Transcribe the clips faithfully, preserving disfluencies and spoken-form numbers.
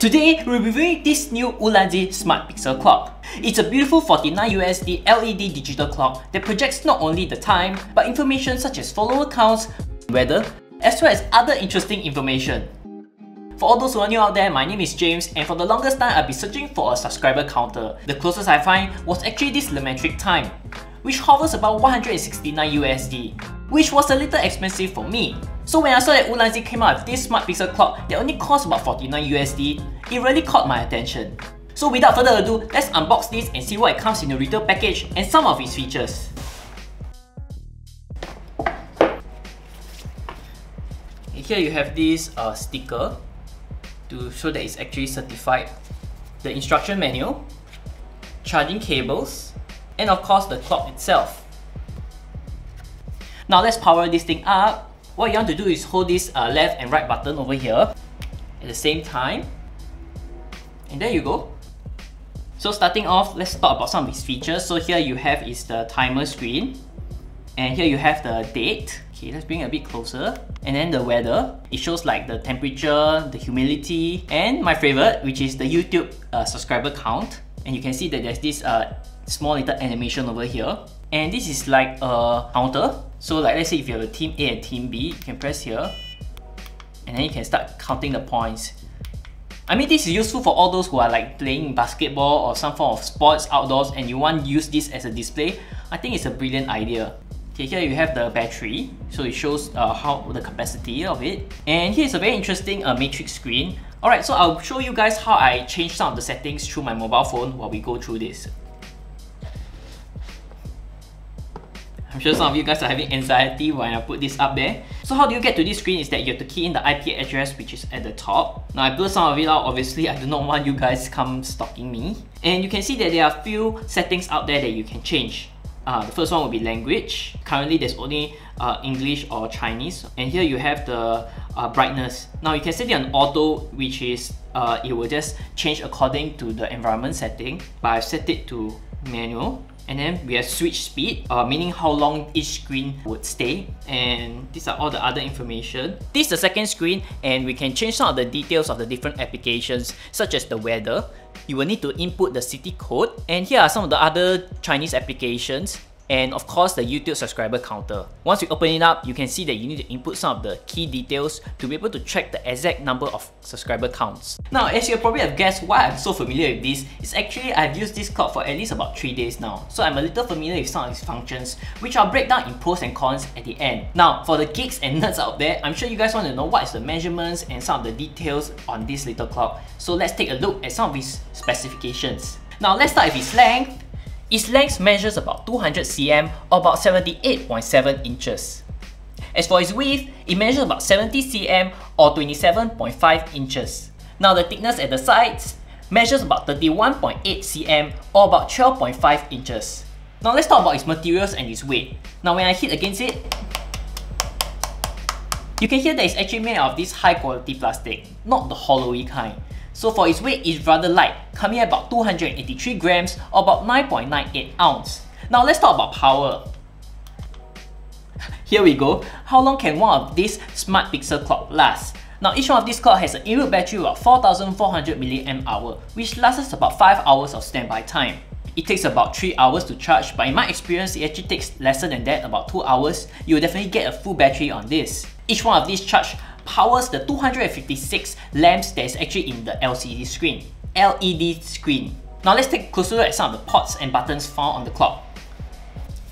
Today, we're reviewing this new Ulanzi Smart Pixel Clock. It's a beautiful forty-nine U S D L E D digital clock that projects not only the time, but information such as follower counts, weather, as well as other interesting information. For all those who are new out there, my name is James, and for the longest time, I've been searching for a subscriber counter. The closest I find was actually this LaMetric Time, which hovers about one hundred sixty-nine U S D, which was a little expensive for me. So when I saw that Ulanzi came out with this smart pixel clock that only cost about forty-nine U S D, it really caught my attention. So without further ado, let's unbox this and see what it comes in the retail package and some of its features. And here you have this uh, sticker to show that it's actually certified, the instruction manual, charging cables, and of course the clock itself. Now let's power this thing up. What you want to do is hold this uh, left and right button over here at the same time. And there you go. So starting off, let's talk about some of its features. So here you have is the timer screen. And here you have the date. Okay, let's bring it a bit closer. And then the weather. It shows like the temperature, the humidity, and my favorite, which is the YouTube uh, subscriber count. And you can see that there's this uh, small little animation over here. And this is like a counter. So like let's say if you have a team A and team B, you can press here and then you can start counting the points. I mean, this is useful for all those who are like playing basketball or some form of sports outdoors and you want to use this as a display. I think it's a brilliant idea. Okay, here you have the battery. So it shows uh, how the capacity of it. And here's a very interesting uh, matrix screen. Alright, so I'll show you guys how I change some of the settings through my mobile phone while we go through this. I'm sure some of you guys are having anxiety when I put this up there. So how do you get to this screen is that you have to key in the I P address which is at the top. Now I blew some of it out, obviously I do not want you guys come stalking me. And you can see that there are a few settings out there that you can change. Uh, the first one would be language. Currently there's only uh, English or Chinese. And here you have the uh, brightness. Now you can set it on auto, which is uh, it will just change according to the environment setting. But I've set it to manual. And then we have switch speed, uh, meaning how long each screen would stay. And these are all the other information. This is the second screen and we can change some of the details of the different applications, such as the weather. You will need to input the city code. And here are some of the other Chinese applications. And of course, the YouTube subscriber counter. Once you open it up, you can see that you need to input some of the key details to be able to track the exact number of subscriber counts. Now, as you probably have guessed why I'm so familiar with this, it's actually I've used this clock for at least about three days now. So I'm a little familiar with some of its functions, which I'll break down in pros and cons at the end. Now, for the geeks and nerds out there, I'm sure you guys want to know what is the measurements and some of the details on this little clock. So let's take a look at some of its specifications. Now, let's start with its length. Its length measures about two hundred centimeters or about seventy-eight point seven inches. As for its width, it measures about seventy centimeters or twenty-seven point five inches. Now the thickness at the sides measures about thirty-one point eight centimeters or about twelve point five inches. Now let's talk about its materials and its weight. Now when I hit against it, you can hear that it's actually made out of this high quality plastic, not the hollowy kind. So for its weight, it's rather light, coming at about two hundred eighty-three grams or about nine point nine eight ounce. Now let's talk about power. Here we go. How long can one of these smart pixel clock last? Now each one of these clock has an inbuilt battery of about four thousand four hundred milliamp hours, which lasts us about five hours of standby time. It takes about three hours to charge, but in my experience, it actually takes lesser than that, about two hours. You'll definitely get a full battery on this. Each one of these charge powers the two hundred fifty-six lamps that is actually in the L C D screen. L E D screen. Now let's take a closer look at some of the pots and buttons found on the clock.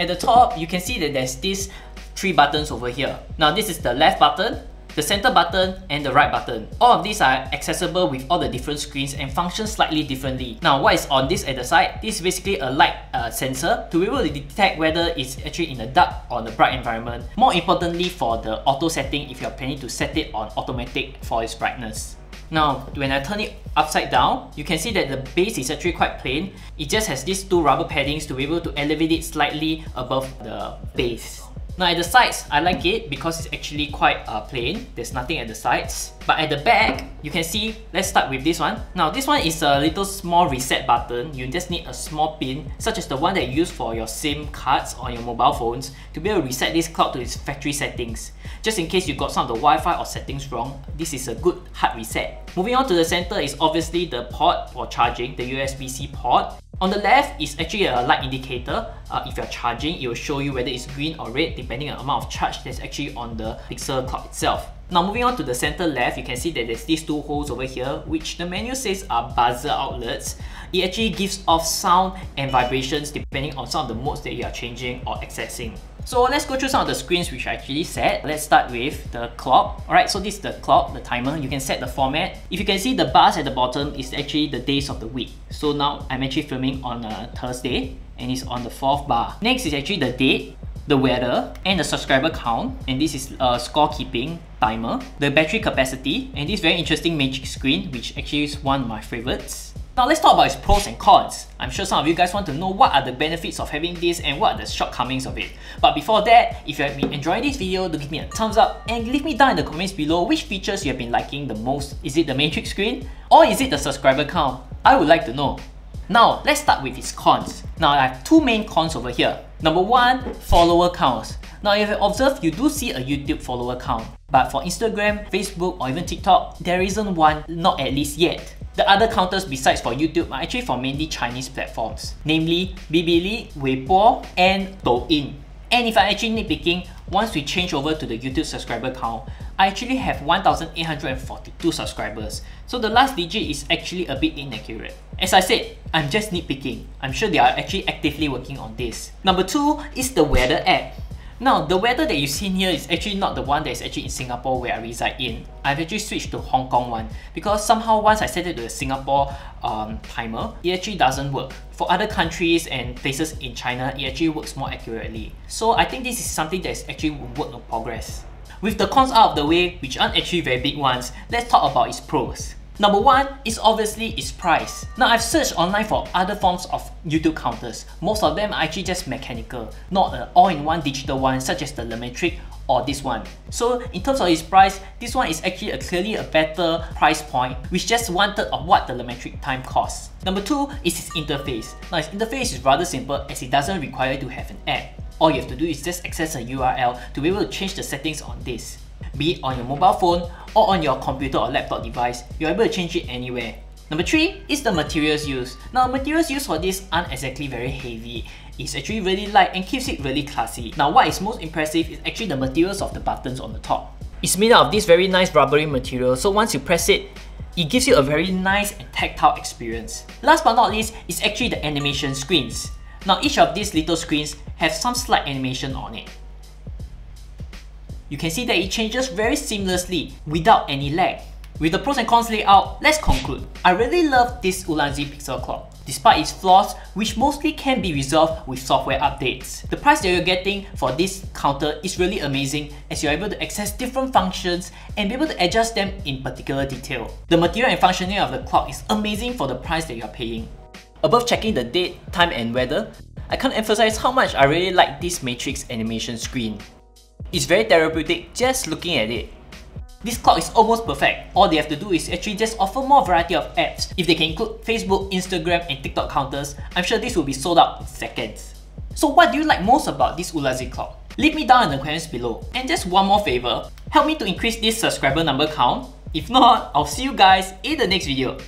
At the top, you can see that there's these three buttons over here. Now this is the left button, the center button, and the right button. All of these are accessible with all the different screens and function slightly differently. Now what is on this at the side? This is basically a light uh, sensor to be able to detect whether it's actually in a dark or in a bright environment. More importantly for the auto setting if you're planning to set it on automatic for its brightness. Now when I turn it upside down, you can see that the base is actually quite plain. It just has these two rubber paddings to be able to elevate it slightly above the base. Now at the sides, I like it because it's actually quite uh, plain. There's nothing at the sides. But at the back, you can see, let's start with this one. Now this one is a little small reset button. You just need a small pin, such as the one that you use for your SIM cards on your mobile phones, to be able to reset this clock to its factory settings. Just in case you got some of the Wi-Fi or settings wrong, this is a good hard reset. Moving on to the center is obviously the port for charging, the U S B C port. On the left is actually a light indicator. Uh, if you're charging, it will show you whether it's green or red depending on the amount of charge that's actually on the Pixel clock itself. Now moving on to the center left, you can see that there's these two holes over here which the menu says are buzzer outlets. It actually gives off sound and vibrations depending on some of the modes that you are changing or accessing. So let's go through some of the screens which I actually set. Let's start with the clock. Alright, so this is the clock, the timer. You can set the format. If you can see the bars at the bottom is actually the days of the week. So now I'm actually filming on a Thursday and it's on the fourth bar. Next is actually the date, the weather, and the subscriber count. And this is a scorekeeping timer. The battery capacity, and this very interesting magic screen which actually is one of my favorites. Now let's talk about its pros and cons. I'm sure some of you guys want to know what are the benefits of having this and what are the shortcomings of it. But before that, if you have been enjoying this video, do give me a thumbs up and leave me down in the comments below which features you have been liking the most. Is it the LaMetric screen or is it the subscriber count? I would like to know. Now let's start with its cons. Now I have two main cons over here. Number one, follower counts. Now if you observe, you do see a YouTube follower count. But for Instagram, Facebook or even TikTok, there isn't one, not at least yet. The other counters besides for YouTube are actually for mainly Chinese platforms, namely Bilibili, Weibo, and Douyin. And if I actually nitpicking, once we change over to the YouTube subscriber count, I actually have one thousand eight hundred forty-two subscribers. So the last digit is actually a bit inaccurate. As I said, I'm just nitpicking. I'm sure they are actually actively working on this. Number two is the weather app. Now, the weather that you've seen here is actually not the one that is actually in Singapore where I reside in. I've actually switched to Hong Kong one because somehow once I set it to the Singapore um, timer, it actually doesn't work. For other countries and places in China, it actually works more accurately. So I think this is something that is actually work in progress. With the cons out of the way, which aren't actually very big ones, let's talk about its pros. Number one is obviously its price. Now I've searched online for other forms of YouTube counters. Most of them are actually just mechanical, not an all-in-one digital one such as the LaMetric or this one. So in terms of its price, this one is actually a clearly a better price point, which just one third of what the LaMetric Time costs. Number two is its interface. Now its interface is rather simple as it doesn't require you to have an app. All you have to do is just access a U R L to be able to change the settings on this. Be it on your mobile phone or on your computer or laptop device, you're able to change it anywhere. Number three is the materials used. Now materials used for this aren't exactly very heavy. It's actually really light and keeps it really classy. Now what is most impressive is actually the materials of the buttons on the top. It's made out of this very nice rubbery material, so once you press it, it gives you a very nice and tactile experience. Last but not least is actually the animation screens. Now each of these little screens have some slight animation on it. You can see that it changes very seamlessly without any lag. With the pros and cons laid out, let's conclude. I really love this Ulanzi Pixel Clock, despite its flaws, which mostly can be resolved with software updates. The price that you're getting for this counter is really amazing as you're able to access different functions and be able to adjust them in particular detail. The material and functioning of the clock is amazing for the price that you're paying. Above checking the date, time and weather, I can't emphasize how much I really like this matrix animation screen. It's very therapeutic just looking at it. This clock is almost perfect. All they have to do is actually just offer more variety of apps. If they can include Facebook, Instagram and TikTok counters, I'm sure this will be sold out in seconds. So what do you like most about this Ulanzi clock? Leave me down in the comments below. And just one more favor, help me to increase this subscriber number count. If not, I'll see you guys in the next video.